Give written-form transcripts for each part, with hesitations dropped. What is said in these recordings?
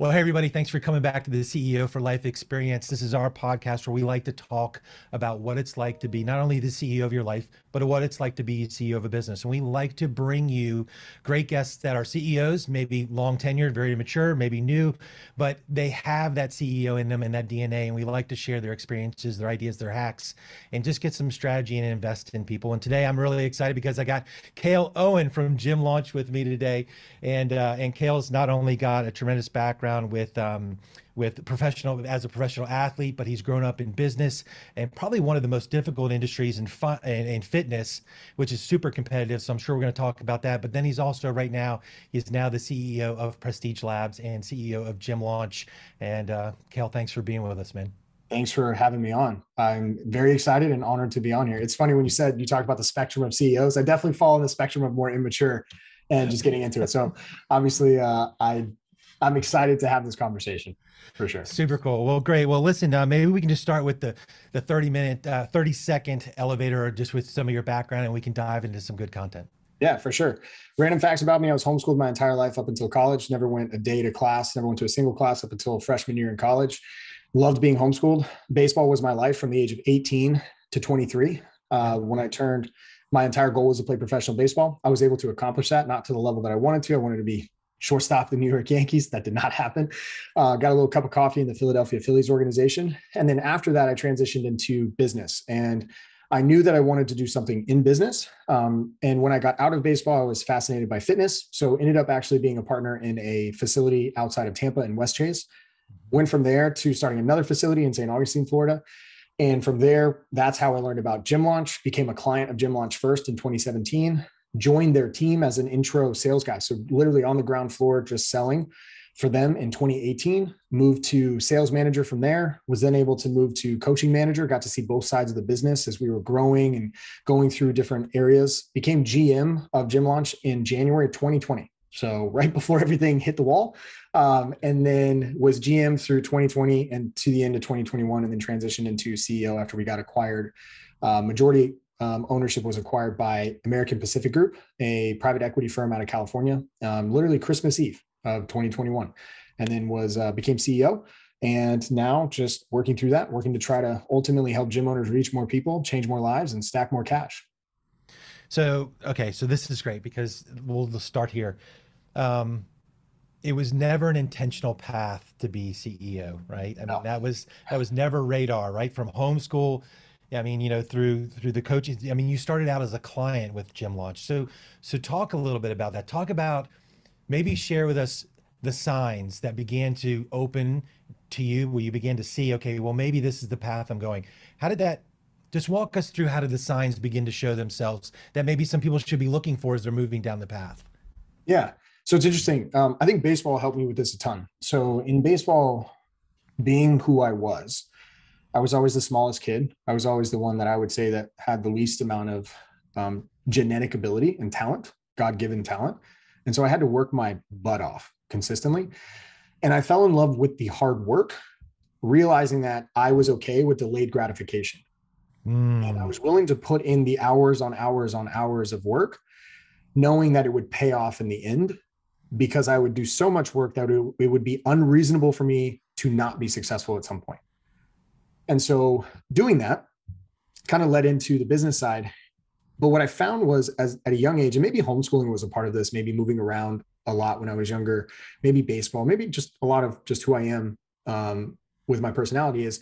Well, hey, everybody, thanks for coming back to the CEO for Life experience. This is our podcast where we like to talk about what it's like to be not only the CEO of your life, but what it's like to be CEO of a business. And we like to bring you great guests that are CEOs, maybe long tenured, very mature, maybe new, but they have that CEO in them and that DNA. And we like to share their experiences, their ideas, their hacks, and just get some strategy and invest in people. And today I'm really excited because I got Cale Owen from Gym Launch with me today. And Cale's not only got a tremendous background as a professional athlete, but he's grown up in business and probably one of the most difficult industries in fitness, which is super competitive. So I'm sure we're going to talk about that. But then he's also now the CEO of Prestige Labs and CEO of Gym Launch. And Cale, thanks for being with us, man. Thanks for having me on. I'm very excited and honored to be on here. It's funny when you talked about the spectrum of CEOs. I definitely fall in the spectrum of more immature and just getting into it. So obviously I'm excited to have this conversation for sure. Super cool. Well, great. Well, listen, maybe we can just start with the 30-second elevator or just with some of your background, and we can dive into some good content. Yeah, for sure. Random facts about me. I was homeschooled my entire life up until college, never went a day to class, never went to a single class up until freshman year in college. Loved being homeschooled. Baseball was my life from the age of 18 to 23. My entire goal was to play professional baseball. I was able to accomplish that, not to the level that I wanted to. I wanted to be shortstop the New York Yankees. That did not happen. Got a little cup of coffee in the Philadelphia Phillies organization. And then after that, I transitioned into business. And I knew that I wanted to do something in business. And when I got out of baseball, I was fascinated by fitness. So ended up actually being a partner in a facility outside of Tampa in West Chase. Went from there to starting another facility in St. Augustine, Florida. And from there, that's how I learned about Gym Launch, became a client of Gym Launch first in 2017, joined their team as an intro sales guy. So literally on the ground floor, just selling for them in 2018, moved to sales manager from there, was then able to move to coaching manager, got to see both sides of the business as we were growing and going through different areas, became GM of Gym Launch in January of 2020. So right before everything hit the wall, and then was GM through 2020 and to the end of 2021, and then transitioned into CEO after we got acquired. Majority ownership was acquired by American Pacific Group, a private equity firm out of California, literally Christmas Eve of 2021, and then became CEO. And now just working through that, working to try to ultimately help gym owners reach more people, change more lives, and stack more cash. So, okay, so this is great because we'll start here. It was never an intentional path to be CEO, right? I mean, no. that was never radar, right? From homeschool, I mean, you know, through the coaching, I mean, you started out as a client with Gym Launch. So talk a little bit about that. Talk about, maybe share with us the signs that began to open to you, where you began to see, okay, well, maybe this is the path I'm going. Just walk us through how did the signs begin to show themselves that maybe some people should be looking for as they're moving down the path? Yeah. So it's interesting. I think baseball helped me with this a ton. So in baseball, being who I was always the smallest kid. I was always the one that I would say that had the least amount of genetic ability and talent, God-given talent. And so I had to work my butt off consistently. And I fell in love with the hard work, realizing that I was okay with delayed gratification. And I was willing to put in the hours on hours on hours of work, knowing that it would pay off in the end, because I would do so much work that it would be unreasonable for me to not be successful at some point. And so doing that kind of led into the business side. But what I found was at a young age, and maybe homeschooling was a part of this, maybe moving around a lot when I was younger, maybe baseball, maybe just a lot of just who I am with my personality is,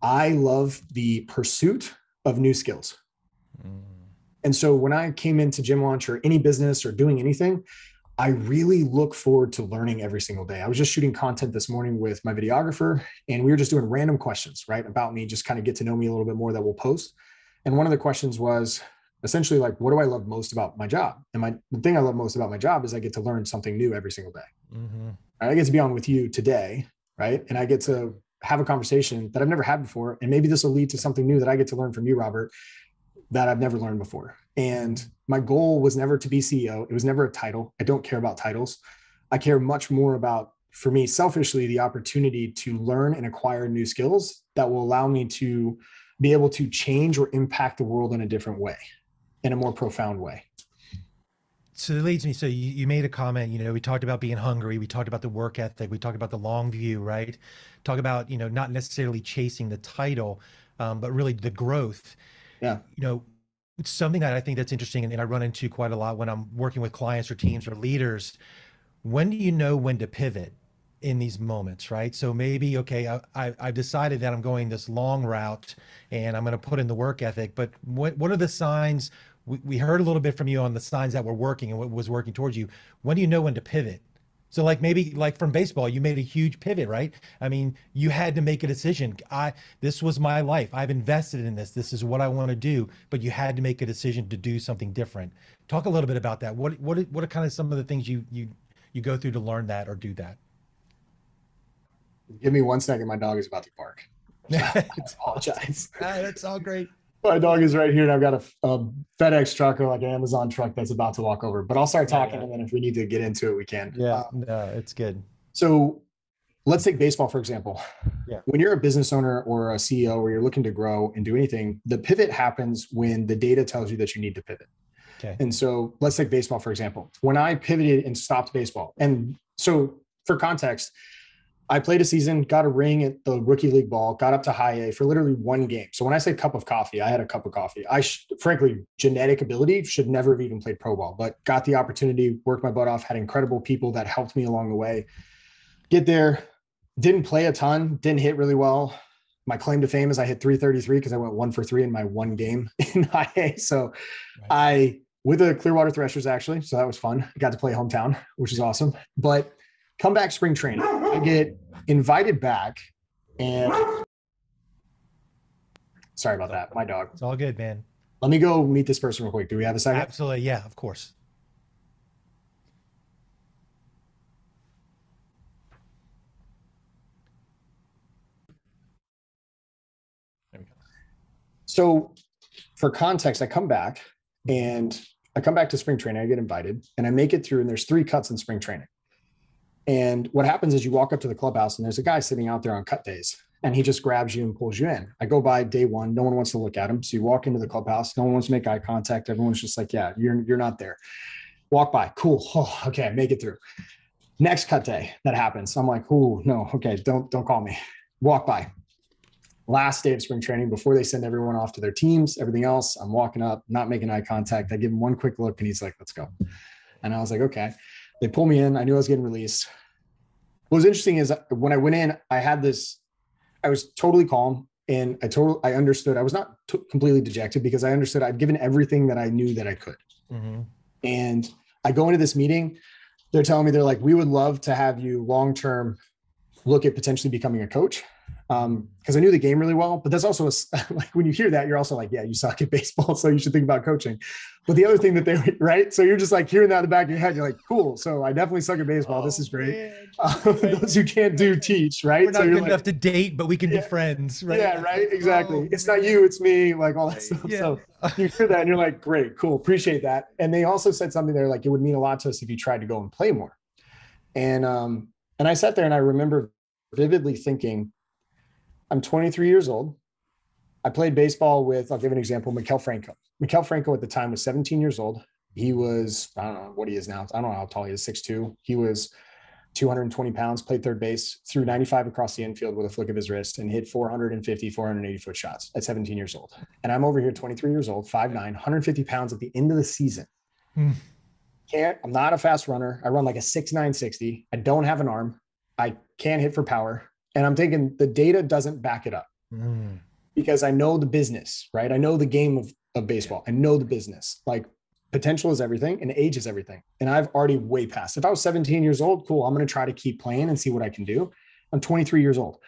I love the pursuit of new skills. And so when I came into Gym Launch or any business or doing anything, I really look forward to learning every single day. I was just shooting content this morning with my videographer, and we were just doing random questions, right? About me, just kind of get to know me a little bit more that we'll post. And one of the questions was essentially like, what do I love most about my job? And the thing I love most about my job is I get to learn something new every single day. I get to be on with you today, right? And I get to have a conversation that I've never had before. And maybe this will lead to something new that I get to learn from you, Robert, that I've never learned before. And my goal was never to be CEO. It was never a title. I don't care about titles. I care much more about, for me, selfishly, the opportunity to learn and acquire new skills that will allow me to be able to change or impact the world in a different way, in a more profound way. So it leads me, so you made a comment, you know, we talked about being hungry, we talked about the work ethic, we talked about the long view, right? Talk about, you know, not necessarily chasing the title, but really the growth. Yeah. You know, it's something that I think that's interesting and I run into quite a lot when I'm working with clients or teams or leaders. When do you know when to pivot in these moments, right? So maybe, okay, I've decided that I'm going this long route and I'm going to put in the work ethic, but what are the signs? We heard a little bit from you on the signs that were working and what was working towards you. When do you know when to pivot? So like maybe like from baseball, you made a huge pivot, right? I mean, you had to make a decision. This was my life. I've invested in this. This is what I want to do, but you had to make a decision to do something different. Talk a little bit about that. What are kind of some of the things you go through to learn that or do that? Give me 1 second. My dog is about to bark. I apologize. That's all great. My dog is right here, and I've got a FedEx truck or like an Amazon truck that's about to walk over. But I'll start talking, and then if we need to get into it, we can. Yeah, no, it's good. So let's take baseball, for example. Yeah. When you're a business owner or a CEO or you're looking to grow and do anything, the pivot happens when the data tells you that you need to pivot. Okay. And so let's take baseball, for example. When I pivoted and stopped baseball, and so for context, I played a season, got a ring at the rookie league ball, got up to high A for literally one game. So when I say cup of coffee, I had a cup of coffee. Frankly, genetic ability should never have even played pro ball, but got the opportunity, worked my butt off, had incredible people that helped me along the way. Get there, didn't play a ton, didn't hit really well. My claim to fame is I hit 333 because I went 1 for 3 in my one game in high A. So right. With the Clearwater Threshers actually, so that was fun. I got to play hometown, which is awesome. But come back spring training, I get invited back, and sorry about that, my dog. It's all good, man. Let me go meet this person real quick. Do we have a second? Absolutely, yeah, of course. There we go. So for context, I come back to spring training, I get invited, and I make it through, and there's 3 cuts in spring training. And what happens is you walk up to the clubhouse and there's a guy sitting out there on cut days and he just grabs you and pulls you in. I go by day one. No one wants to look at him. So you walk into the clubhouse. No one wants to make eye contact. Everyone's just like, yeah, you're not there. Walk by. Cool. Oh, okay. Make it through. Next cut day that happens. I'm like, oh, no. Okay. Don't call me. Walk by. Last day of spring training before they send everyone off to their teams, everything else. I'm walking up, not making eye contact. I give him one quick look and he's like, let's go. And I was like, okay. They pull me in. I knew I was getting released. What was interesting is when I went in, I was totally calm and I understood. I was not completely dejected because I understood I'd given everything that I knew that I could. Mm-hmm. And I go into this meeting. They're telling me, they're like, we would love to have you long-term look at potentially becoming a coach. Because I knew the game really well, but that's also like when you hear that, you're also like, yeah, you suck at baseball, so you should think about coaching. But the other thing that right? So you're just like hearing that in the back of your head, you're like, cool. So I definitely suck at baseball. This is great. Those who can't do teach, right? We're not good enough to date, but we can be friends, right? Yeah, right. Exactly. It's not you, it's me, like all that stuff. Yeah. So you hear that and you're like, great, cool, appreciate that. And they also said something there, like it would mean a lot to us if you tried to go and play more. And I sat there and I remember vividly thinking, I'm 23 years old. I played baseball with, I'll give an example, Maikel Franco. Maikel Franco at the time was 17 years old. He was, I don't know what he is now. I don't know how tall he is, 6'2". He was 220 pounds, played third base, threw 95 across the infield with a flick of his wrist and hit 450, 480-foot shots at 17 years old. And I'm over here 23 years old, 5'9", 150 pounds at the end of the season. I'm not a fast runner. I run like a 6'9", 60. I don't have an arm. I can't hit for power. And I'm thinking the data doesn't back it up because I know the business, right? I know the game of baseball. I know the business, like potential is everything and age is everything. And I've already way past. If I was 17 years old, cool. I'm going to try to keep playing and see what I can do. I'm 23 years old.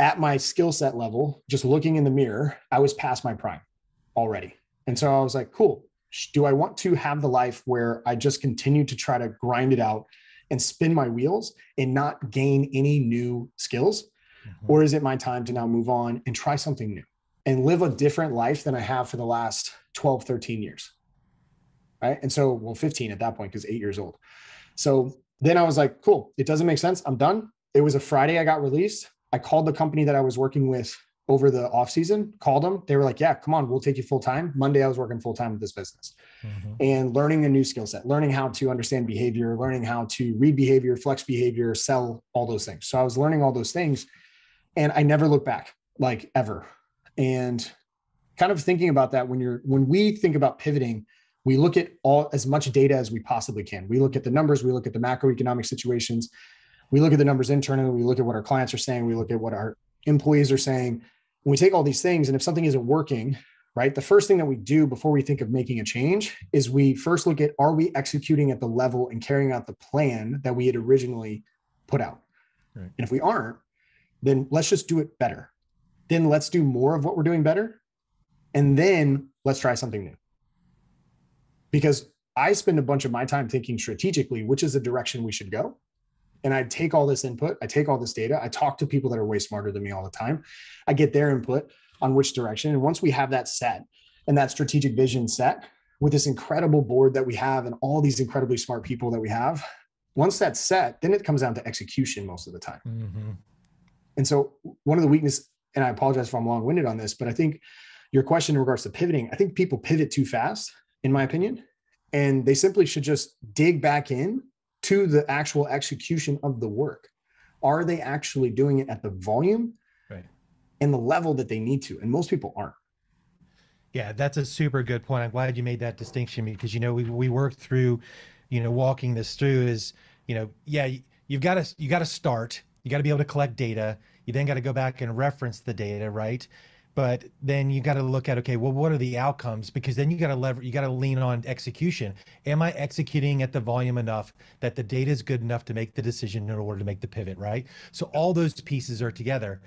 At my skill set level, just looking in the mirror, I was past my prime already. And so I was like, cool. Do I want to have the life where I just continue to try to grind it out and spin my wheels and not gain any new skills? Mm-hmm. Or is it my time to now move on and try something new and live a different life than I have for the last 12, 13 years? Right. And so, 15 at that point, because 8 years old. So then I was like, cool, it doesn't make sense. I'm done. It was a Friday. I got released. I called the company that I was working with over the off season, called them. They were like, yeah, come on, we'll take you full time. Monday, I was working full time with this business and learning a new skill set, learning how to understand behavior, learning how to read behavior, flex behavior, sell, all those things. So I was learning all those things and I never looked back, like, ever. And kind of thinking about that, when we think about pivoting, we look at as much data as we possibly can. We look at the numbers, we look at the macroeconomic situations, we look at the numbers internally, we look at what our clients are saying, we look at what our employees are saying. We take all these things, and if something isn't working, right, the first thing that we do before we think of making a change is we first look at, are we executing at the level and carrying out the plan that we had originally put out? Right. And if we aren't, then let's just do it better. Then let's do more of what we're doing better. And then let's try something new. Because I spend a bunch of my time thinking strategically, which is the direction we should go. And I take all this input, I take all this data, I talk to people that are way smarter than me all the time. I get their input on which direction. And once we have that set and that strategic vision set with this incredible board that we have and all these incredibly smart people that we have, once that's set, then it comes down to execution most of the time. Mm-hmm. And so one of the weaknesses, and I apologize if I'm long-winded on this, but I think your question in regards to pivoting, I think people pivot too fast, in my opinion, and they simply should just dig back in to the actual execution of the work. Are they actually doing it at the volume and the level that they need to? And most people aren't. Yeah, that's a super good point. I'm glad you made that distinction, because, you know, we worked through, you know, walking this through is, you know, yeah, you got to start, you got to be able to collect data. You then got to go back and reference the data, right? But then you got to look at, okay, well, what are the outcomes? Because then you got to lean on execution. Am I executing at the volume enough that the data is good enough to make the decision in order to make the pivot, right? So all those pieces are together.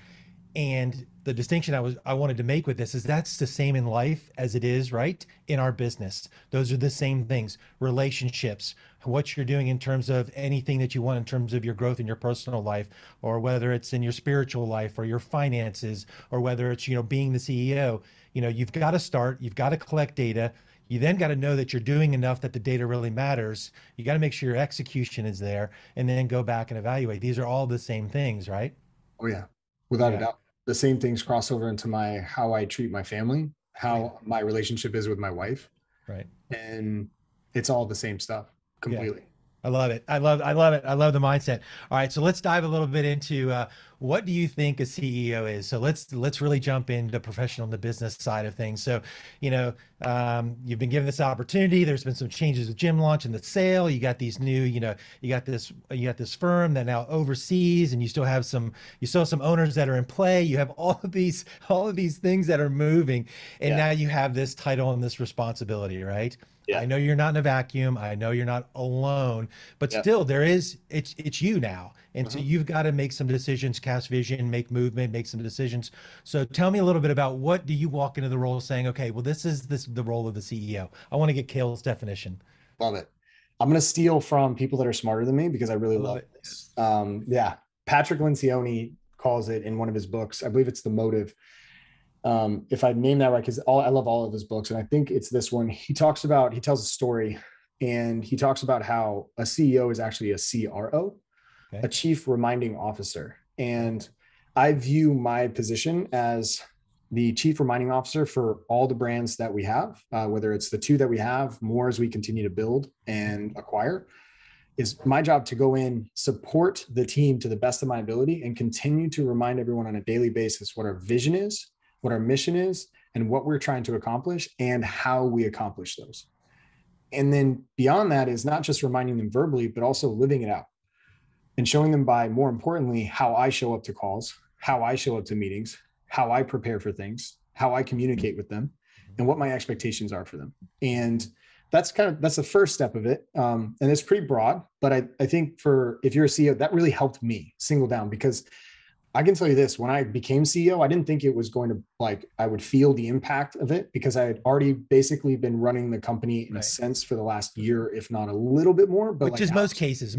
And the distinction I wanted to make with this is that's the same in life as it is, right, in our business. Those are the same things, relationships, what you're doing in terms of anything that you want in terms of your growth in your personal life, or whether it's in your spiritual life or your finances, or whether it's, you know, being the CEO. You know, you've got to start, you've got to collect data. You then got to know that you're doing enough that the data really matters. You got to make sure your execution is there, and then go back and evaluate. These are all the same things, right? Oh, yeah, without a doubt. The same things cross over into my, how I treat my family, how my relationship is with my wife. Right. And it's all the same stuff completely. Yeah. I love it. I love it. I love the mindset. All right. So let's dive a little bit into what do you think a CEO is? So let's really jump into professional and the business side of things. So, you know, you've been given this opportunity. There's been some changes with Gym Launch and the sale. You got these new, you know, you got this firm that now oversees, and you still have some owners that are in play. You have all of these things that are moving, and now you have this title and this responsibility, right? Yeah. I know you're not in a vacuum. I know you're not alone, but still there is, it's you now. And so you've got to make some decisions, cast vision, make movement, make some decisions. So tell me a little bit about, what do you walk into the role saying, okay, well, this is the role of the CEO. I want to get Cale's definition. Love it. I'm going to steal from people that are smarter than me, because I really love this. Patrick Lencioni calls it in one of his books, I believe it's The Motive. If I name that right, because I love all of his books, and I think it's this one. He tells a story, and he talks about how a CEO is actually a CRO, a Chief Reminding Officer. And I view my position as the Chief Reminding Officer for all the brands that we have, whether it's the two that we have, more as we continue to build and acquire. Is my job to go in, support the team to the best of my ability, and continue to remind everyone on a daily basis what our vision is, what our mission is, and what we're trying to accomplish, and how we accomplish those. And then beyond that is not just reminding them verbally, but also living it out and showing them by, more importantly, how I show up to calls, how I show up to meetings, how I prepare for things, how I communicate with them, and what my expectations are for them. And that's the first step of it. And it's pretty broad, but I think if you're a CEO, that really helped me single down, because I can tell you this, when I became CEO, I didn't think it was going to, I would feel the impact of it, because I had already basically been running the company in a sense for the last year, if not a little bit more. But Most cases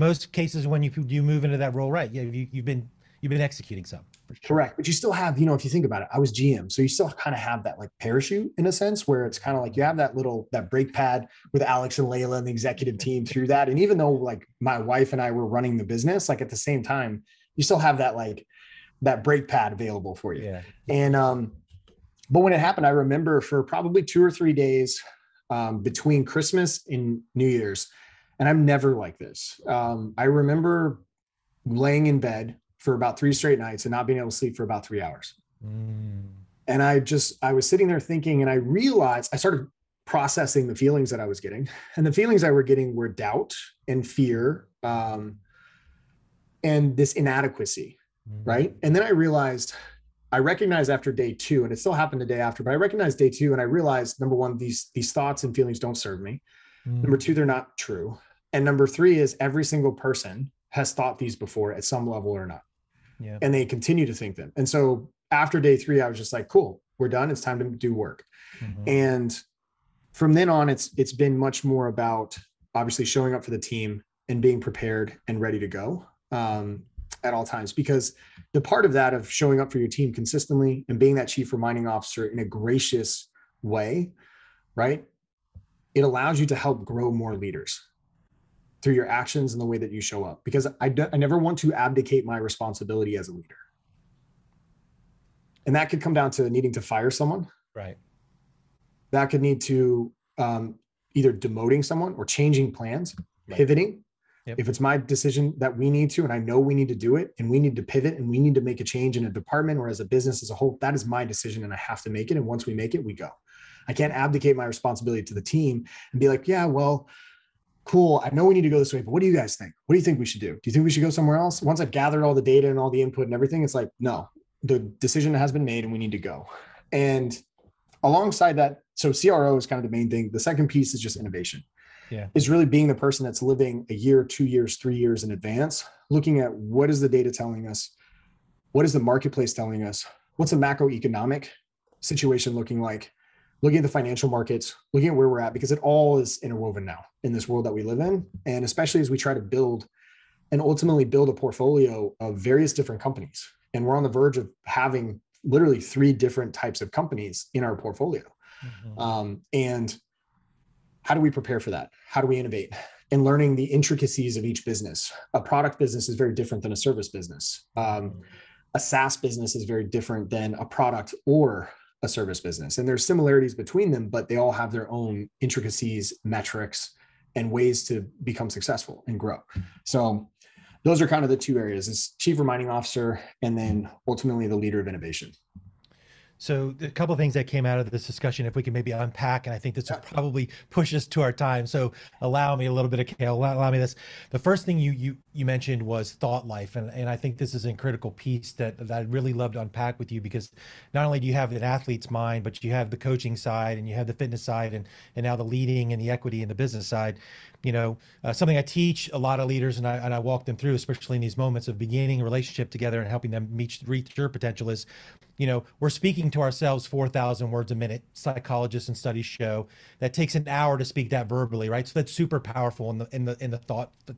when you move into that role, right? Yeah, you've been executing some. For sure. Correct. But you still have, you know, if you think about it, I was GM. So you still kind of have that parachute in a sense, where it's kind of like you have that brake pad with Alex and Layla and the executive team through that. And even though my wife and I were running the business, at the same time, you still have that that brake pad available for you. Yeah. And, but when it happened, I remember for probably 2 or 3 days between Christmas and New Year's, and I'm never like this. I remember laying in bed for about 3 straight nights and not being able to sleep for about 3 hours. Mm. And I was sitting there thinking, and I realized I started processing the feelings that I was getting, and the feelings I were getting were doubt and fear, and this inadequacy. Mm. Right. And then I recognized after day 2, and it still happened the day after, but I recognized day 2 and I realized, number one, these thoughts and feelings don't serve me. Mm. Number two, they're not true. And number three is every single person has thought these before at some level or not. Yeah. And they continue to think them. And so after day 3, I was just like, cool, we're done. It's time to do work. Mm-hmm. And from then on, it's been much more about obviously showing up for the team and being prepared and ready to go at all times, because the part of that of showing up for your team consistently and being that chief reminding officer in a gracious way, right? It allows you to help grow more leaders through your actions and the way that you show up, because I never want to abdicate my responsibility as a leader. And that could come down to needing to fire someone. Right. That could need to either demoting someone or changing plans, right. Pivoting. Yep. If it's my decision that we need to, and I know we need to do it, and we need to pivot, and we need to make a change in a department or as a business as a whole, that is my decision and I have to make it. And once we make it, we go. I can't abdicate my responsibility to the team and be like, yeah, well, cool. I know we need to go this way, but what do you guys think? What do you think we should do? Do you think we should go somewhere else? Once I've gathered all the data and all the input and everything, it's like, no, the decision has been made and we need to go. And alongside that, so CRO is kind of the main thing. The second piece is just innovation. Yeah. It's really being the person that's living a year, 2 years, 3 years in advance, looking at what is the data telling us? What is the marketplace telling us? What's the macroeconomic situation looking like? Looking at the financial markets, looking at where we're at, because it all is interwoven now in this world that we live in. And especially as we try to build and ultimately build a portfolio of various different companies. And we're on the verge of having literally 3 different types of companies in our portfolio. Mm-hmm. And how do we prepare for that? How do we innovate? And learning the intricacies of each business. A product business is very different than a service business. A SaaS business is very different than a product or a service business. And there's similarities between them, but they all have their own intricacies, metrics, and ways to become successful and grow. So those are kind of the 2 areas, is chief reminding officer, and then ultimately the leader of innovation. So a couple of things that came out of this discussion, if we can maybe unpack, and I think this will probably push us to our time. So allow me a little bit of Cale, allow me this. The first thing you mentioned was thought life. And I think this is a critical piece that I'd really love to unpack with you, because not only do you have an athlete's mind, but you have the coaching side and you have the fitness side and now the leading and the equity and the business side. You know, something I teach a lot of leaders and I walk them through, especially in these moments of beginning a relationship together and helping them reach their potential is, you know, we're speaking to ourselves 4,000 words a minute. Psychologists and studies show that takes an hour to speak that verbally, right? So that's super powerful in the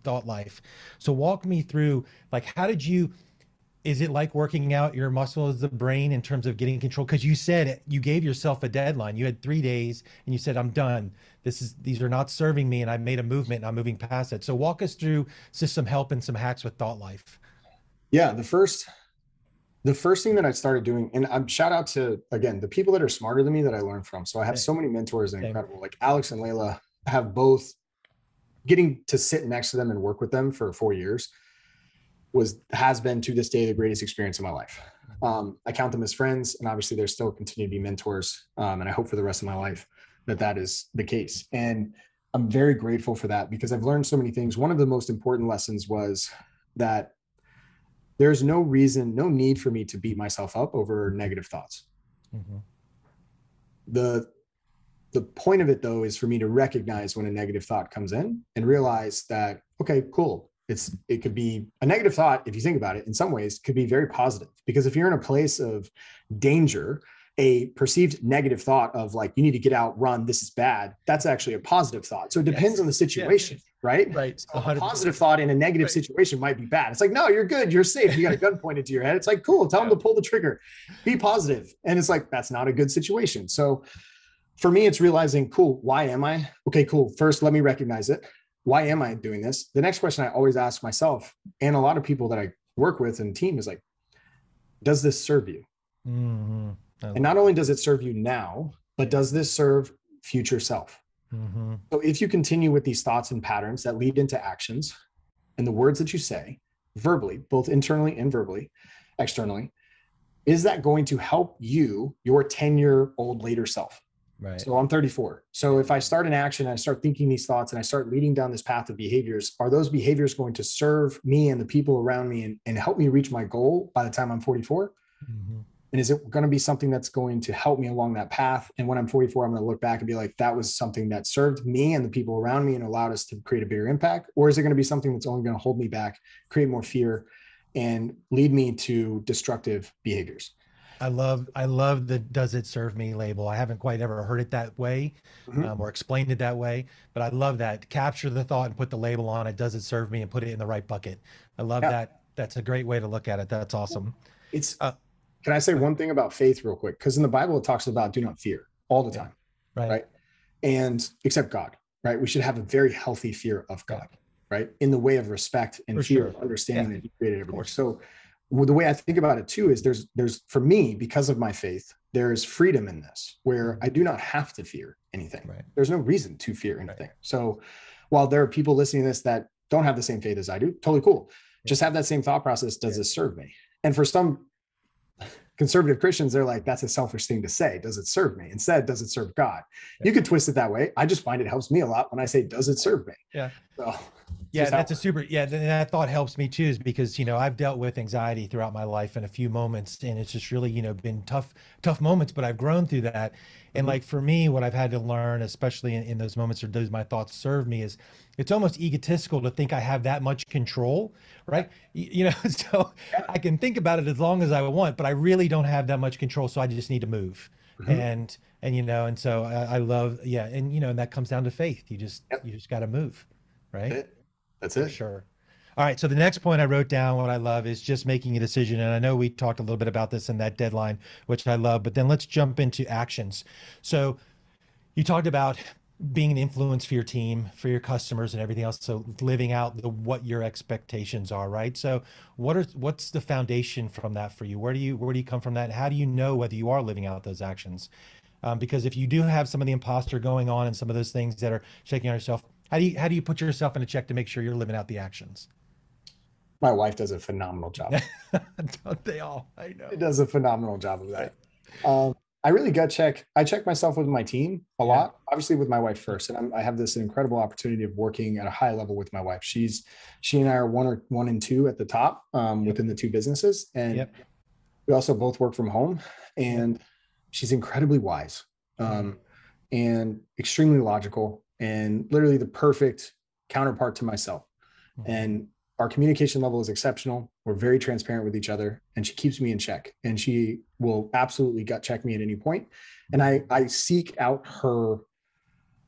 thought life. So walk me through, like, how did you? Is it like working out your muscles, the brain, in terms of getting control? Because you said you gave yourself a deadline. You had 3 days and you said, I'm done. These are not serving me, and I made a movement and I'm moving past it. So walk us through just some help and some hacks with thought life. Yeah, the first thing that I started doing, and I'm shout out to, again, the people that are smarter than me that I learned from. So I have so many mentors and incredible, like Alex and Layla, have both getting to sit next to them and work with them for 4 years. Has been to this day the greatest experience of my life. I count them as friends, and obviously they're still continue to be mentors. And I hope for the rest of my life that is the case. And I'm very grateful for that, because I've learned so many things. One of the most important lessons was that there's no need for me to beat myself up over negative thoughts. Mm-hmm. The point of it, though, is for me to recognize when a negative thought comes in and realize that, okay, cool. It could be a negative thought, if you think about it, in some ways could be very positive, because if you're in a place of danger, a perceived negative thought of like, you need to get out, run, this is bad, that's actually a positive thought. So it depends on the situation, right? Right. So a positive thought in a negative situation might be bad. It's like, no, you're good, you're safe. You got a gun pointed to your head. It's like, cool, tell them to pull the trigger, be positive. And it's like, that's not a good situation. So for me, it's realizing, cool, why am I? Okay, cool. First, let me recognize it. Why am I doing this? The next question I always ask myself and a lot of people that I work with and team is like, does this serve you? Mm-hmm. And not only does it serve you now, but does this serve future self? Mm-hmm. So if you continue with these thoughts and patterns that lead into actions and the words that you say verbally, both internally and verbally, externally, is that going to help you, your 10-year-old later self? Right. So I'm 34. So if I start an action, I start thinking these thoughts and I start leading down this path of behaviors, are those behaviors going to serve me and the people around me and help me reach my goal by the time I'm 44? Mm-hmm. And is it going to be something that's going to help me along that path? And when I'm 44, I'm going to look back and be like, that was something that served me and the people around me and allowed us to create a bigger impact. Or is it going to be something that's only going to hold me back, create more fear, and lead me to destructive behaviors? I love the "does it serve me" label. I haven't quite ever heard it that way, mm-hmm. Or explained it that way, but I love that. Capture the thought and put the label on it. Does it serve me? And put it in the right bucket. I love that. That's a great way to look at it. That's awesome. It's, can I say one thing about faith real quick? Because in the Bible, it talks about do not fear all the time, right? And except God, right? We should have a very healthy fear of God, right? In the way of respect and fear of understanding that He created everything. So the way I think about it too is there's for me, because of my faith, there is freedom in this where I do not have to fear anything. Right. There's no reason to fear anything. Right. So while there are people listening to this that don't have the same faith as I do, totally cool. Yeah. Just have that same thought process. Does this serve me? And for some conservative Christians, they're like, that's a selfish thing to say. Does it serve me? Instead, does it serve God? Yeah. You could twist it that way. I just find it helps me a lot when I say, does it serve me? Yeah. So, yeah, that's a super, yeah. And that thought helps me too, because, I've dealt with anxiety throughout my life in a few moments, and it's just really, been tough moments, but I've grown through that. And mm-hmm. like, for me, what I've had to learn, especially in those moments, or does my thoughts serve me, is it's almost egotistical to think I have that much control, right? So I can think about it as long as I want, but I really don't have that much control. So I just need to move. Mm-hmm. And so I love, and that comes down to faith. You just got to move, right? That's it. For sure. All right. So the next point I wrote down, what I love is just making a decision. And I know we talked a little bit about this in that deadline, which I love, but then let's jump into actions. So you talked about being an influence for your team, for your customers and everything else. So living out what your expectations are, right? So what's the foundation from that for you? Where do you come from that? And how do you know whether you are living out those actions? Because if you do have some of the imposter going on and some of those things that are shaking on yourself, how do you put yourself in a check to make sure you're living out the actions? My wife does a phenomenal job. Don't they all? I know. She does a phenomenal job of that. I really check myself with my team a lot, obviously with my wife first. And I have this incredible opportunity of working at a high level with my wife. She and I are one and two at the top within the two businesses. And we also both work from home, and she's incredibly wise and extremely logical, and literally the perfect counterpart to myself. Mm-hmm. And our communication level is exceptional. We're very transparent with each other, and she keeps me in check, and she will absolutely gut check me at any point. And I seek out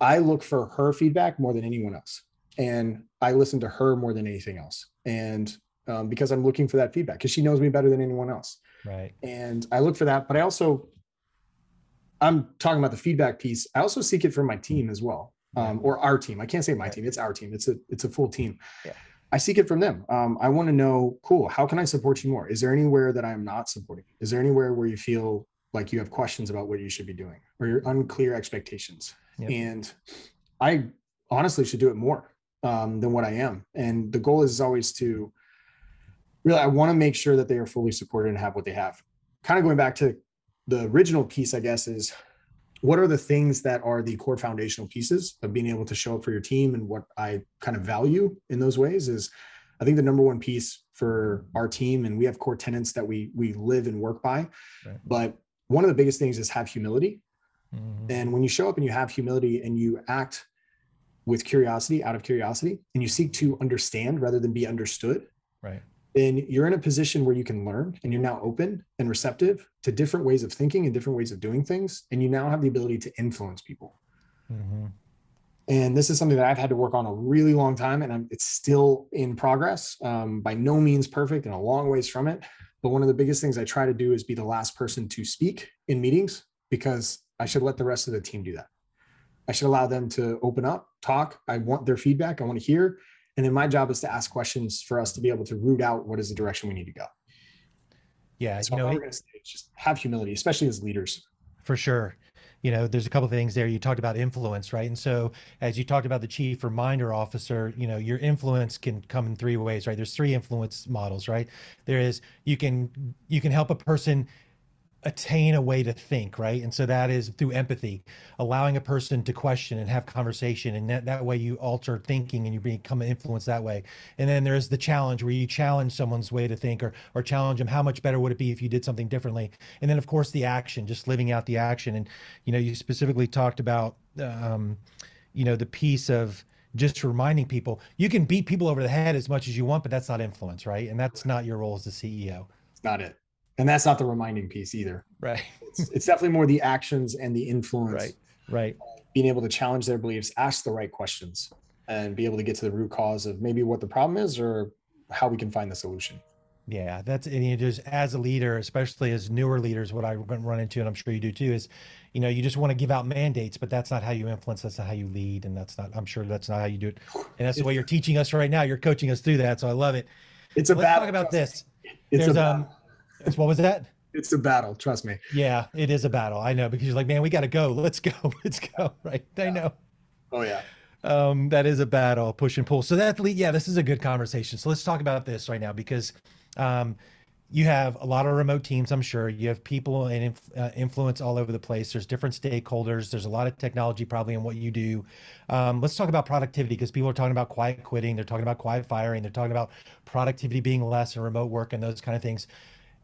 I look for her feedback more than anyone else. And I listen to her more than anything else. And because I'm looking for that feedback, because she knows me better than anyone else. Right. And I look for that, but I'm talking about the feedback piece. I also seek it from my team as well. Or our team. I can't say my team. It's our team. It's a full team. Yeah. I seek it from them. I want to know, cool, how can I support you more? Is there anywhere that I'm not supporting? Is there anywhere where you feel like you have questions about what you should be doing, or your unclear expectations? Yep. And I honestly should do it more than what I am. And the goal is always to really, I want to make sure that they are fully supported and have what they have. Kind of going back to the original piece, I guess, is what are the things that are the core foundational pieces of being able to show up for your team? And what I kind of value in those ways is, I think the number one piece for our team, and we have core tenets that we live and work by, right. But one of the biggest things is have humility. Mm-hmm. And when you show up and you have humility and you act with curiosity, out of curiosity, and you seek to understand rather than be understood, right? Then you're in a position where you can learn, and you're now open and receptive to different ways of thinking and different ways of doing things. And you now have the ability to influence people. Mm-hmm. And this is something that I've had to work on a really long time, and it's still in progress, by no means perfect and a long ways from it. But one of the biggest things I try to do is be the last person to speak in meetings, because I should let the rest of the team do that. I should allow them to open up, talk. I want their feedback. I want to hear. And then my job is to ask questions for us to be able to root out what is the direction we need to go. Yeah. So I'm going to say just have humility, especially as leaders. For sure. You know, there's a couple of things there. You talked about influence, right? And so as you talked about the chief reminder officer, you know, your influence can come in three ways, right? There's three influence models, right? There is, you can help a person attain a way to think, right? And so that is through empathy, allowing a person to question and have conversation. And that way you alter thinking and you become an influence that way. And then there's the challenge, where you challenge someone's way to think, or challenge them. How much better would it be if you did something differently? And then of course the action, just living out the action. And, you know, you specifically talked about, you know, the piece of just reminding people, you can beat people over the head as much as you want, but that's not influence, right? And that's not your role as the CEO. It's not it. And that's not the reminding piece either. Right. It's definitely more the actions and the influence. Right. Right. Being able to challenge their beliefs, ask the right questions, and be able to get to the root cause of maybe what the problem is or how we can find the solution. Yeah, that's, and you just, as a leader, especially as newer leaders, what I run into, and I'm sure you do too, is, you know, you just want to give out mandates, but that's not how you influence. That's not how you lead. And that's not, I'm sure that's not how you do it. And that's the way you're teaching us right now. You're coaching us through that. So I love it. It's a battle. Let's talk about this. There's what was that? It's a battle. Trust me. Yeah, it is a battle. I know, because you're like, man, we got to go. Let's go. Let's go. Right. Yeah. I know. Oh, yeah. That is a battle, push and pull. So that, yeah, this is a good conversation. So let's talk about this right now, because you have a lot of remote teams, I'm sure. You have people and influence all over the place. There's different stakeholders. There's a lot of technology probably in what you do. Let's talk about productivity, because people are talking about quiet quitting. They're talking about quiet firing. They're talking about productivity being less and remote work and those kind of things.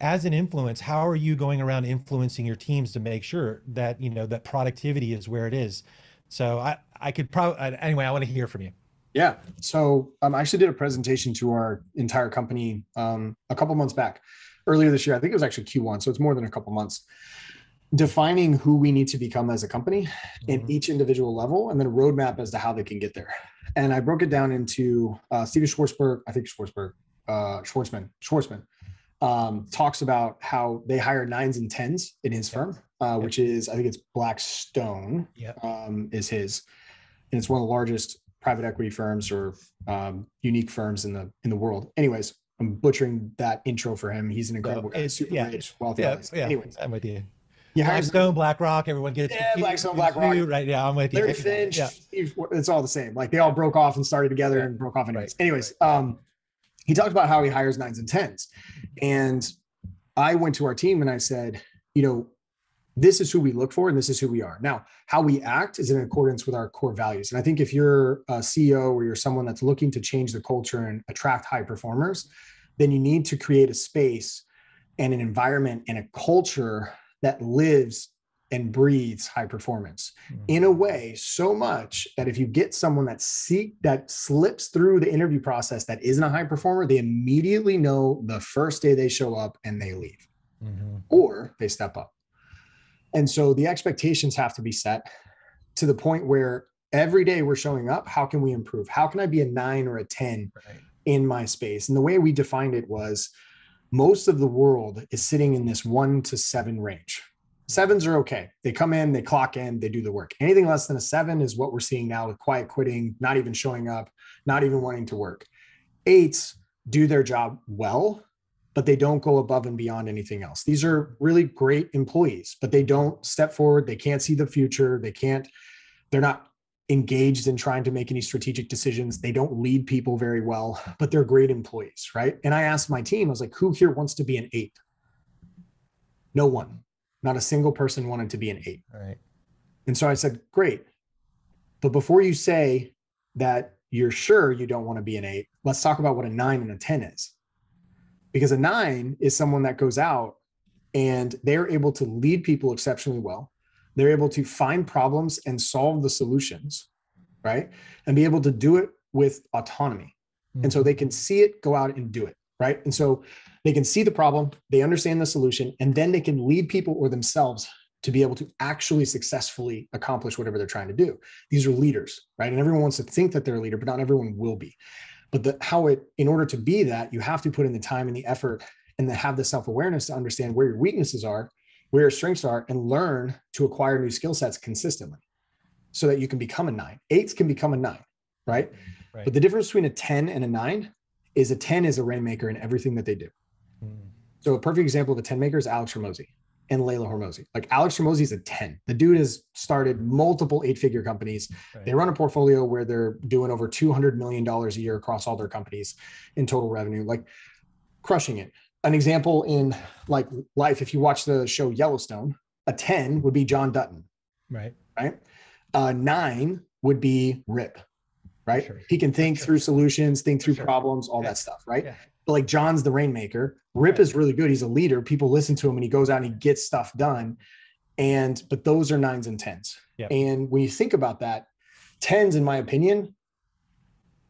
As an influence, how are you going around influencing your teams to make sure that, you know, that productivity is where it is? So I could probably, anyway, I want to hear from you. Yeah. So I actually did a presentation to our entire company a couple months back, earlier this year. I think it was actually Q1. So it's more than a couple months, defining who we need to become as a company at each individual level, and then a roadmap as to how they can get there. And I broke it down into Steven Schwartzberg, I think Schwartzman. Talks about how they hire 9s and 10s in his firm, which is, I think it's Blackstone, is his, and it's one of the largest private equity firms or unique firms in the world. Anyways, I'm butchering that intro for him. He's an incredible guy, super rich, wealthy. Yeah. Anyways, I'm with you. Blackstone, BlackRock, everyone gets Blackstone, BlackRock. Right, yeah, I'm with you. Larry Fink, it's all the same. Like, they all broke off and started together and broke off. Anyways. He talked about how he hires 9s and 10s. And I went to our team and I said, you know, this is who we look for and this is who we are. Now, how we act is in accordance with our core values. And I think if you're a CEO or you're someone that's looking to change the culture and attract high performers, then you need to create a space and an environment and a culture that lives and breathes high performance in a way so much that if you get someone that slips through the interview process that isn't a high performer, they immediately know the first day they show up and they leave or they step up. And so the expectations have to be set to the point where every day we're showing up. How can we improve? How can I be a 9 or a 10 in my space? And the way we defined it was, most of the world is sitting in this 1 to 7 range. 7s are okay. They come in, they clock in, they do the work. Anything less than a 7 is what we're seeing now with quiet quitting, not even showing up, not even wanting to work. 8s do their job well, but they don't go above and beyond anything else. These are really great employees, but they don't step forward. They can't see the future. They're not engaged in trying to make any strategic decisions. They don't lead people very well, but they're great employees, right? And I asked my team, I was like, who here wants to be an 8? No one. Not a single person wanted to be an 8. Right. And so I said, great. But before you say that you're sure you don't want to be an 8, let's talk about what a 9 and a 10 is. Because a 9 is someone that goes out and they're able to lead people exceptionally well. They're able to find problems and solve the solutions, right? And be able to do it with autonomy. And so they can see it, go out and do it, right? And so they can see the problem, they understand the solution, and then they can lead people or themselves to be able to actually successfully accomplish whatever they're trying to do. These are leaders, right? And everyone wants to think that they're a leader, but not everyone will be. But in order to be that, you have to put in the time and the effort and have the self-awareness to understand where your weaknesses are, where your strengths are, and learn to acquire new skill sets consistently so that you can become a 9. 8s can become a 9, right? But the difference between a 10 and a 9 is a 10 is a rainmaker in everything that they do. So a perfect example of a 10 maker is Alex Hormozi and Layla Hormozi. Like Alex Hormozi is a 10. The dude has started multiple 8-figure companies. Right. They run a portfolio where they're doing over $200 million a year across all their companies in total revenue, like crushing it. An example in like life, if you watch the show Yellowstone, a 10 would be John Dutton. Right. Right. A 9 would be Rip. Right. Sure. He can think through solutions, think through problems, all that stuff. Right. Yeah. But like John's the rainmaker. Rip is really good. He's a leader. People listen to him and he goes out and he gets stuff done. And, but those are 9s and 10s. Yep. And when you think about that, 10s, in my opinion,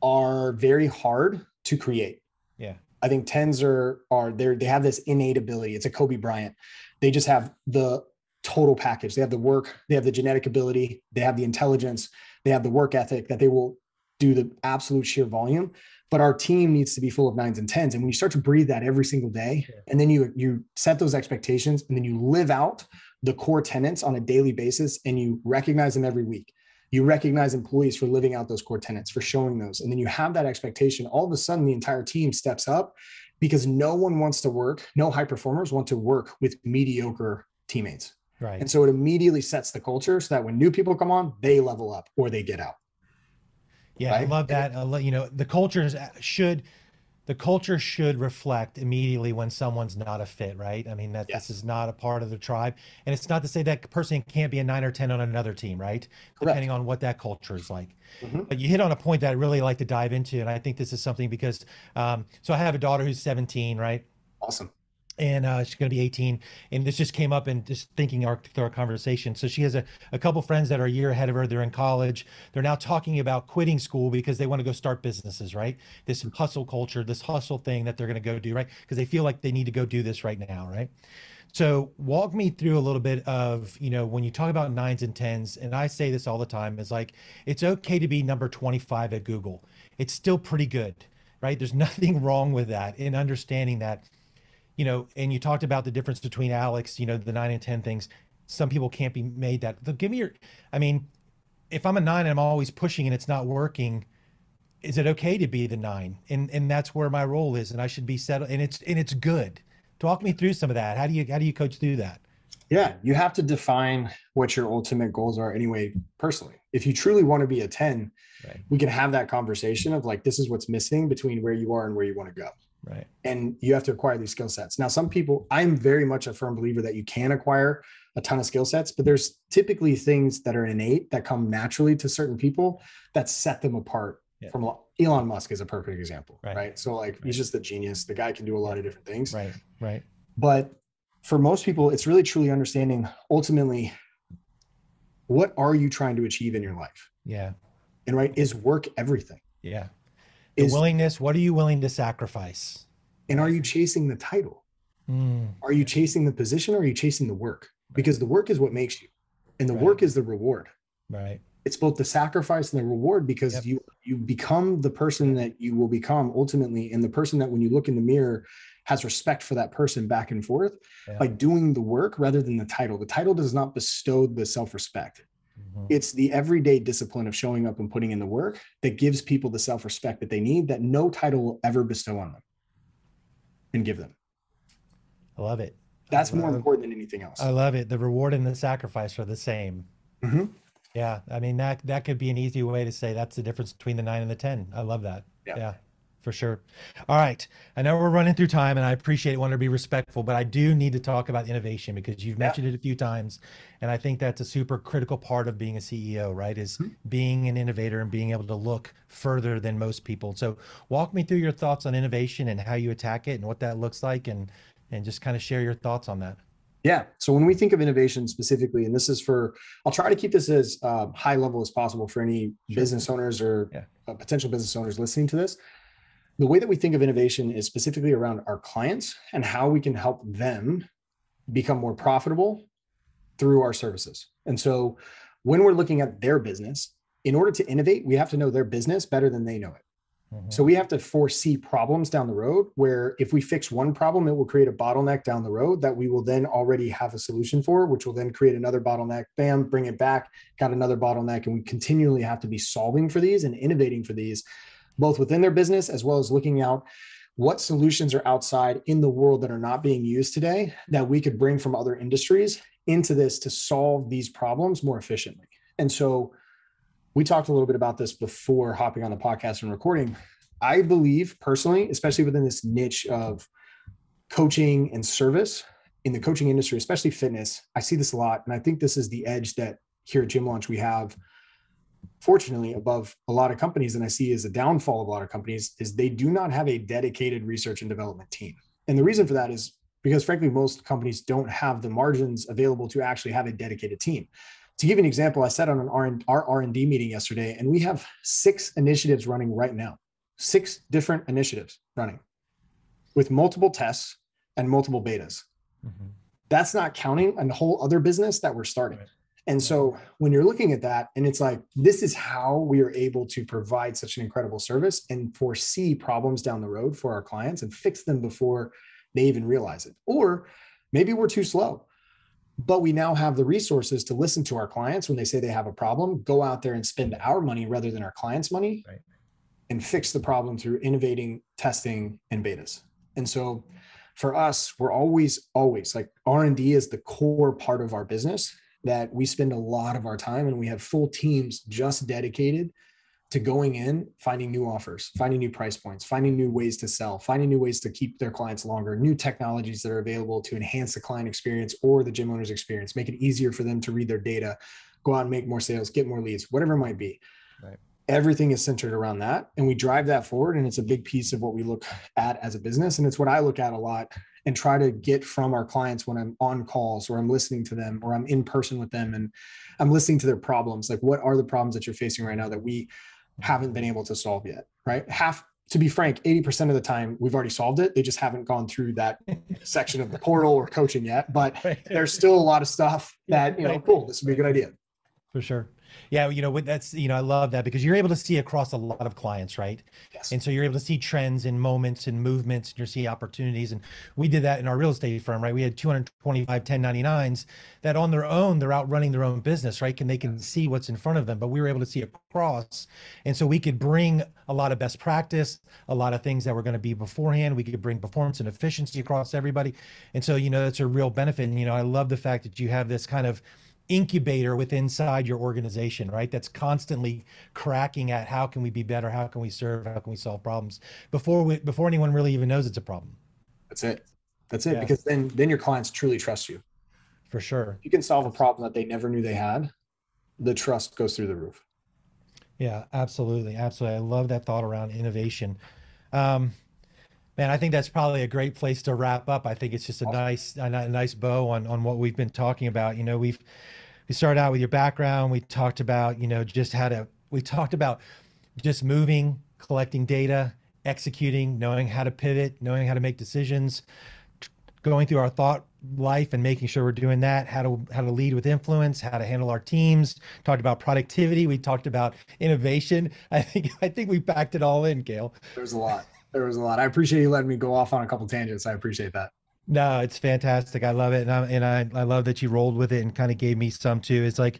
are very hard to create. Yeah. I think 10s they have this innate ability. It's a Kobe Bryant. They just have the total package. They have the work, they have the genetic ability, they have the intelligence, they have the work ethic that they will do the absolute sheer volume. But our team needs to be full of 9s and 10s. And when you start to breathe that every single day, and then you set those expectations, and then you live out the core tenets on a daily basis, and you recognize them every week. You recognize employees for living out those core tenets, for showing those. And then you have that expectation. All of a sudden, the entire team steps up, because no one wants to work. No high performers want to work with mediocre teammates. Right. And so it immediately sets the culture so that when new people come on, they level up or they get out. Yeah, right? I love that. You know, the culture should reflect immediately when someone's not a fit, right? I mean, this is not a part of the tribe. And it's not to say that person can't be a 9 or 10 on another team, right? Correct. Depending on what that culture is like. Mm-hmm. But you hit on a point that I'd really like to dive into. And I think this is something because, so I have a daughter who's 17, right? Awesome. And she's going to be 18. And this just came up and just thinking through our conversation. So she has a couple friends that are a year ahead of her. They're in college. They're now talking about quitting school because they want to go start businesses, right? This hustle culture, this hustle thing that they're going to go do, right? Because they feel like they need to go do this right now, right? So walk me through a little bit of, you know, when you talk about 9s and 10s, and I say this all the time, is like, it's okay to be number 25 at Google. It's still pretty good, right? There's nothing wrong with that, in understanding that. You know, and you talked about the difference between Alex, you know, the 9 and 10 things. Some people can't be made that. So give me if I'm a 9 and I'm always pushing and it's not working, is it okay to be the 9? And that's where my role is, and I should be settled, and it's good. Talk me through some of that. How do you coach through that? Yeah, you have to define what your ultimate goals are anyway, personally. If you truly want to be a 10, right, we can have that conversation of like, this is what's missing between where you are and where you want to go. Right. And you have to acquire these skill sets. Now, some people, I'm very much a firm believer that you can acquire a ton of skill sets, but there's typically things that are innate that come naturally to certain people that set them apart from Elon Musk is a perfect example, right? So like, he's just the genius. The guy can do a lot of different things. Right. But for most people, it's really truly understanding ultimately, what are you trying to achieve in your life? Yeah. And right, is work everything? Yeah. The willingness, what are you willing to sacrifice? And are you chasing the title? Are you chasing the position, or are you chasing the work? Right. Because the work is what makes you, and the work is the reward. Right. It's both the sacrifice and the reward, because you become the person that you will become ultimately, and the person that when you look in the mirror has respect for that person back and forth by doing the work rather than the title. The title does not bestow the self-respect. It's the everyday discipline of showing up and putting in the work that gives people the self-respect that they need, that no title will ever bestow on them and give them. I love it. That's more important than anything else. I love it. The reward and the sacrifice are the same. Mm-hmm. Yeah. I mean, that could be an easy way to say that's the difference between the 9 and the 10. I love that. Yeah. For sure. All right. I know we're running through time, and I appreciate it. I want to be respectful, but I do need to talk about innovation, because you've mentioned it a few times. And I think that's a super critical part of being a CEO, right? Is being an innovator and being able to look further than most people. So walk me through your thoughts on innovation and how you attack it and what that looks like, and just kind of share your thoughts on that. Yeah. So when we think of innovation specifically, and this is I'll try to keep this as high level as possible for any business owners or potential business owners listening to this. The way that we think of innovation is specifically around our clients and how we can help them become more profitable through our services. And so when we're looking at their business, in order to innovate, we have to know their business better than they know it. Mm-hmm. So we have to foresee problems down the road, where if we fix one problem, it will create a bottleneck down the road that we will then already have a solution for, which will then create another bottleneck, bam, bring it back, got another bottleneck. And we continually have to be solving for these and innovating for these, both within their business, as well as looking out what solutions are outside in the world that are not being used today that we could bring from other industries into this to solve these problems more efficiently. And so we talked a little bit about this before hopping on the podcast and recording. I believe personally, especially within this niche of coaching and service in the coaching industry, especially fitness, I see this a lot. And I think this is the edge that here at Gym Launch we have, fortunately, above a lot of companies, and I see as a downfall of a lot of companies, is they do not have a dedicated research and development team. And the reason for that is because, frankly, most companies don't have the margins available to actually have a dedicated team. To give you an example, I sat on our R&D meeting yesterday, and we have 6 initiatives running right now, 6 different initiatives running with multiple tests and multiple betas. Mm-hmm. That's not counting a whole other business that we're starting. Right. And so when you're looking at that, and it's like, this is how we are able to provide such an incredible service and foresee problems down the road for our clients and fix them before they even realize it. Or maybe we're too slow, but we now have the resources to listen to our clients when they say they have a problem, go out there and spend our money rather than our clients' money, right, and fix the problem through innovating, testing, and betas. And so for us, we're always like, R&D is the core part of our business that we spend a lot of our time, and we have full teams just dedicated to going in, finding new offers, finding new price points, finding new ways to sell, finding new ways to keep their clients longer, new technologies that are available to enhance the client experience or the gym owner's experience, make it easier for them to read their data, go out and make more sales, get more leads, whatever it might be. Right. Everything is centered around that. And we drive that forward. And it's a big piece of what we look at as a business. And it's what I look at a lot and try to get from our clients when I'm on calls or I'm listening to them or I'm in person with them and I'm listening to their problems. Like, what are the problems that you're facing right now that we haven't been able to solve yet? Right. To be frank, 80% of the time we've already solved it. They just haven't gone through that section of the portal or coaching yet, but there's still a lot of stuff that, you know, cool, this would be a good idea. For sure. Yeah. You know, that's, you know, I love that because you're able to see across a lot of clients, right? Yes. And so you're able to see trends and moments and movements, and you're seeing opportunities. And we did that in our real estate firm, right? We had 225 1099s that on their own, they're out running their own business, right? And they can see what's in front of them, but we were able to see across. And so we could bring a lot of best practice, a lot of things that were going to be beforehand. We could bring performance and efficiency across everybody. And so, you know, that's a real benefit. And, you know, I love the fact that you have this kind of incubator with inside your organization, right? That's constantly cracking at how can we be better? How can we serve? How can we solve problems before anyone really even knows it's a problem? That's it. Yeah. Because then your clients truly trust you. For sure. If you can solve a problem that they never knew they had, the trust goes through the roof. Yeah, absolutely. Absolutely. I love that thought around innovation. Man, I think that's probably a great place to wrap up. I think it's just a nice bow on what we've been talking about. You know, we started out with your background. We talked about, you know, just moving, collecting data, executing, knowing how to pivot, knowing how to make decisions, going through our thought life and making sure we're doing that, how to lead with influence, how to handle our teams, talked about productivity. We talked about innovation. I think we packed it all in, Cale. There was a lot. I appreciate you letting me go off on a couple tangents. I appreciate that. No, it's fantastic. I love it. And I love that you rolled with it and kind of gave me some too. It's like,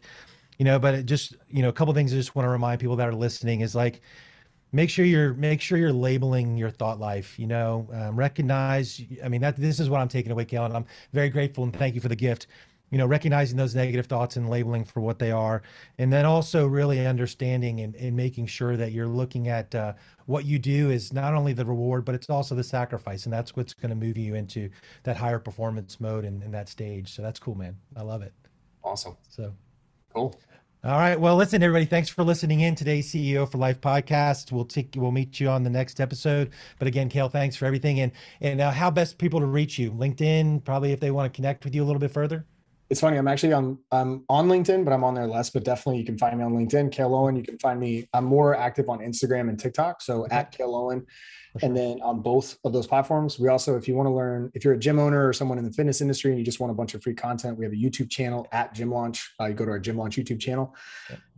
you know, but it just, you know, a couple of things I just want to remind people that are listening is like, make sure you're labeling your thought life, you know, recognize, I mean, this is what I'm taking away, Cale, and I'm very grateful and thank you for the gift, you know, recognizing those negative thoughts and labeling for what they are. And then also really understanding and making sure that you're looking at what you do is not only the reward, but it's also the sacrifice. And that's what's going to move you into that higher performance mode and that stage. So that's cool, man. I love it. Awesome. So cool. All right. Well, listen, everybody, thanks for listening in today's CEO for Life podcast. We'll meet you on the next episode. But again, Cale, thanks for everything. And how best people to reach you? LinkedIn, probably if they want to connect with you a little bit further. It's funny. I'm actually I'm on LinkedIn, but I'm on there less. But definitely, you can find me on LinkedIn, Cale Owen. You can find me. I'm more active on Instagram and TikTok, so at Cale Owen. Sure. And then on both of those platforms, we also, if you want to learn, if you're a gym owner or someone in the fitness industry and you just want a bunch of free content, we have a YouTube channel at Gym Launch. You go to our Gym Launch YouTube channel,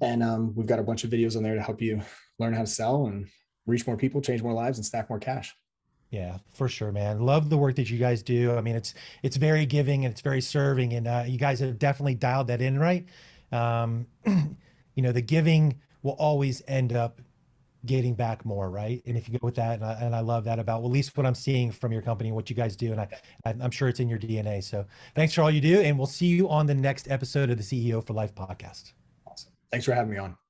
and we've got a bunch of videos on there to help you learn how to sell and reach more people, change more lives, and stack more cash. Yeah, for sure, man. Love the work that you guys do. I mean, it's very giving and it's very serving, and you guys have definitely dialed that in, right? You know, the giving will always end up getting back more, right? And if you go with that, and I love that about, well, at least what I'm seeing from your company and what you guys do, and I'm sure it's in your DNA. So thanks for all you do, and we'll see you on the next episode of the CEO for Life podcast. Awesome. Thanks for having me on.